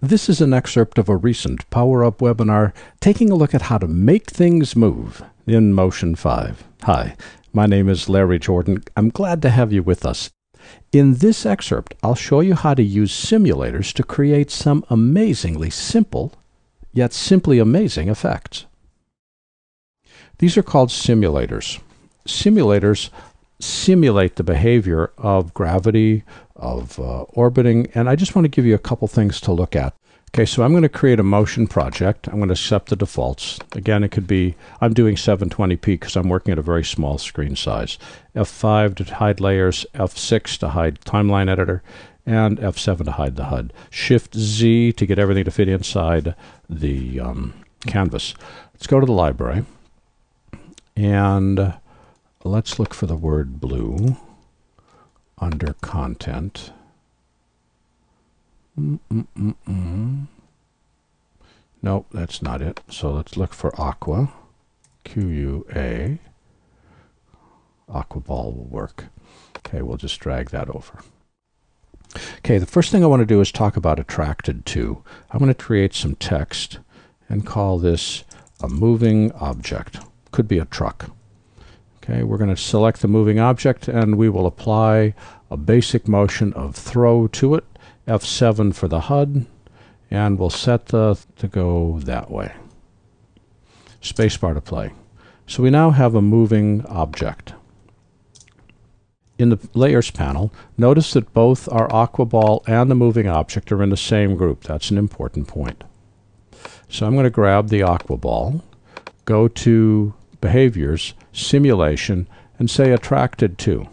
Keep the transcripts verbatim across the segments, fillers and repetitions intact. This is an excerpt of a recent Power Up webinar taking a look at how to make things move in Motion five. Hi, my name is Larry Jordan. I'm glad to have you with us. In this excerpt, I'll show you how to use simulators to create some amazingly simple, yet simply amazing effects. These are called simulators. Simulators simulate the behavior of gravity, of uh, orbiting, and I just want to give you a couple things to look at. Okay, so I'm going to create a motion project. I'm going to set the defaults. Again, it could be, I'm doing seven twenty p because I'm working at a very small screen size. F five to hide layers, F six to hide timeline editor, and F seven to hide the H U D. Shift Z to get everything to fit inside the um, canvas. Let's go to the library, and let's look for the word blue under content. Mm -mm -mm -mm. Nope, that's not it. So let's look for aqua. Q U A. Aqua ball will work. Okay, we'll just drag that over. Okay, the first thing I want to do is talk about attracted to. I'm going to create some text and call this a moving object. Could be a truck. Okay, we're going to select the moving object and we will apply a basic motion of throw to it, F seven for the H U D, and we'll set the to go that way. Spacebar to play. So we now have a moving object. In the Layers panel, notice that both our aqua ball and the moving object are in the same group. That's an important point. So I'm going to grab the aqua ball, go to Behaviors, Simulation, and say Attracted to.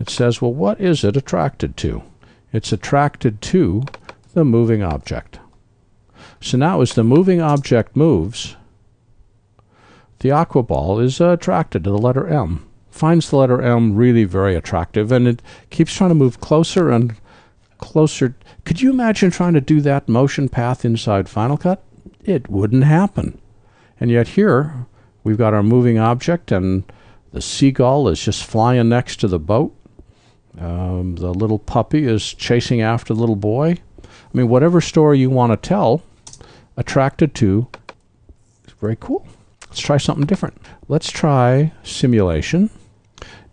It says, well, what is it attracted to? It's attracted to the moving object. So now as the moving object moves, the aqua ball is uh, attracted to the letter M. Finds the letter M really very attractive, and it keeps trying to move closer and closer. Could you imagine trying to do that motion path inside Final Cut? It wouldn't happen. And yet here, we've got our moving object, and the seagull is just flying next to the boat. Um, the little puppy is chasing after the little boy. I mean, whatever story you want to tell, attracted to is very cool. Let's try something different. Let's try simulation,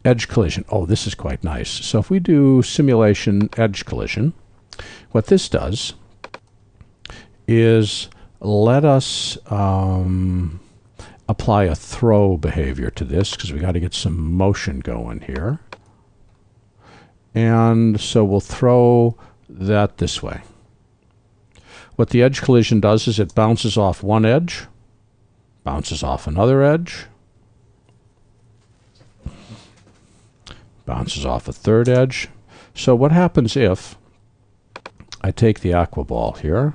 edge collision. Oh, this is quite nice. So if we do simulation, edge collision, what this does is let us um, apply a throw behavior to this, because we got to get some motion going here. And so we'll throw that this way. What the edge collision does is it bounces off one edge, bounces off another edge, bounces off a third edge. So what happens if I take the aqua ball here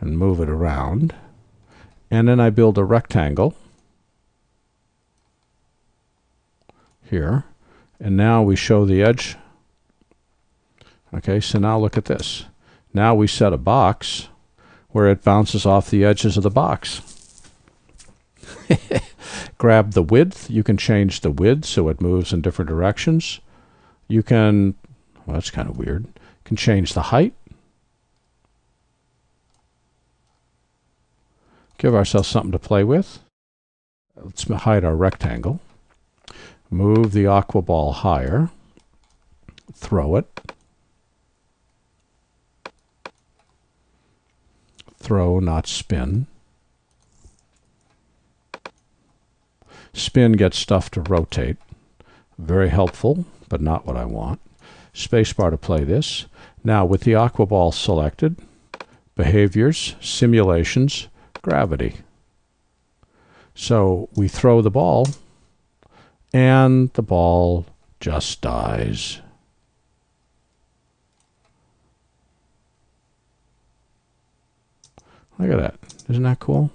and move it around, and then I build a rectangle here, and now we show the edge. Okay, so now look at this. Now we set a box where it bounces off the edges of the box. Grab the width. You can change the width so it moves in different directions. You can, well, that's kind of weird. You can change the height. Give ourselves something to play with. Let's hide our rectangle. Move the aqua ball higher. Throw it. Throw, not spin. Spin gets stuff to rotate. Very helpful, but not what I want. Spacebar to play this. Now with the aqua ball selected, behaviors, simulations, gravity. So we throw the ball, and the ball just dies. Look at that. Isn't that cool?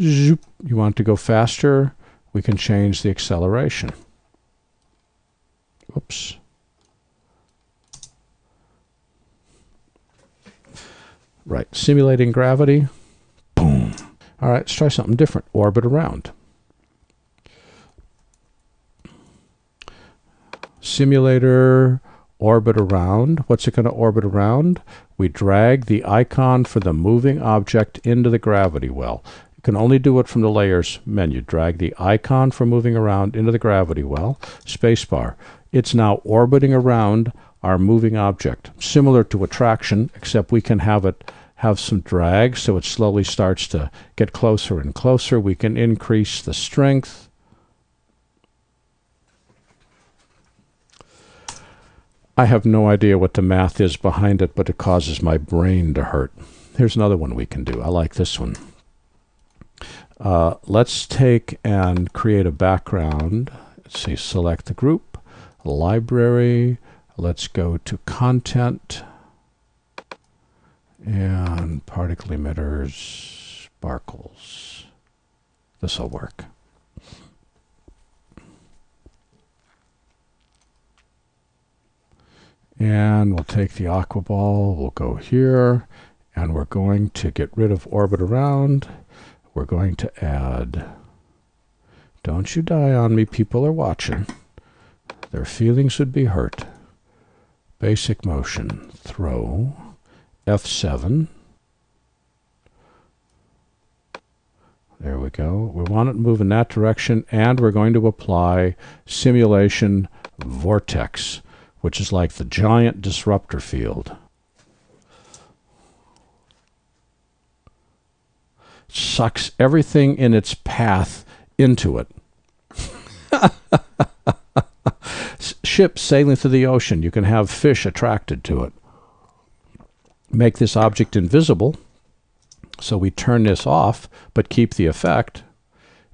Zoop. You want to go faster? We can change the acceleration. Oops. Right. Simulating gravity. Boom. All right. Let's try something different. Orbit around. Simulator orbit around. What's it going to orbit around? We drag the icon for the moving object into the gravity well. You can only do it from the layers menu. Drag the icon for moving around into the gravity well, spacebar. It's now orbiting around our moving object, similar to attraction, except we can have it have some drag, so it slowly starts to get closer and closer. We can increase the strength. I have no idea what the math is behind it, but it causes my brain to hurt. Here's another one we can do. I like this one. Uh, let's take and create a background. Let's see, select the group, library. Let's go to content. And particle emitters, sparkles. This will work. And we'll take the aqua ball. We'll go here. And we're going to get rid of orbit around. We're going to add. Don't you die on me. People are watching. Their feelings would be hurt. Basic motion. Throw. F seven. There we go. We want it to move in that direction, and we're going to apply simulation vortex, which is like the giant disruptor field. Sucks everything in its path into it. Ships sailing through the ocean. You can have fish attracted to it. Make this object invisible, so we turn this off but keep the effect.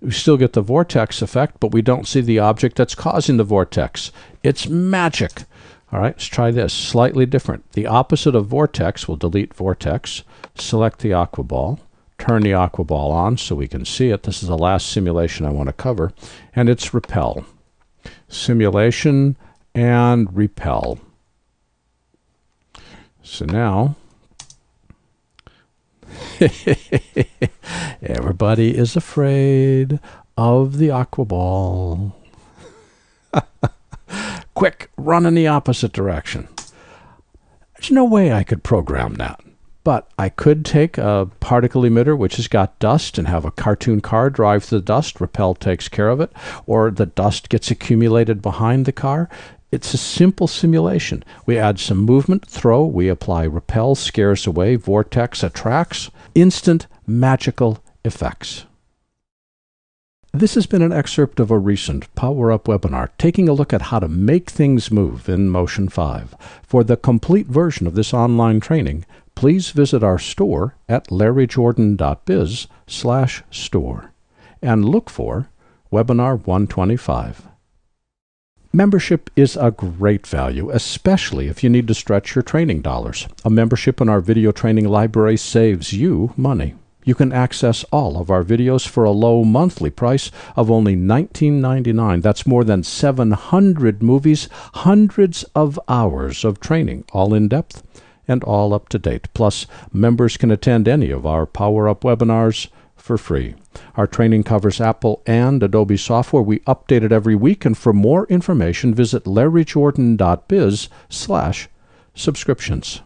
We still get the vortex effect, but we don't see the object that's causing the vortex. It's magic. All right, let's try this. Slightly different. The opposite of vortex, we'll delete vortex, select the aqua ball, turn the aqua ball on so we can see it. This is the last simulation I want to cover, and it's repel. Simulation and repel. So now, everybody is afraid of the aqua ball. Quick, run in the opposite direction. There's no way I could program that. But I could take a particle emitter which has got dust and have a cartoon car drive through the dust. Repel takes care of it. Or the dust gets accumulated behind the car. It's a simple simulation. We add some movement, throw, we apply repel, scares away, vortex, attracts. Instant magical effects. This has been an excerpt of a recent Power Up webinar taking a look at how to make things move in Motion five. For the complete version of this online training, please visit our store at larryjordan dot biz slash store and look for Webinar one twenty-five. Membership is a great value, especially if you need to stretch your training dollars. A membership in our video training library saves you money. You can access all of our videos for a low monthly price of only nineteen ninety-nine. That's more than seven hundred movies, hundreds of hours of training, all in depth and all up to date. Plus, members can attend any of our Power Up webinars for free. Our training covers Apple and Adobe software. We update it every week, and for more information, visit larryjordan dot biz slash subscriptions.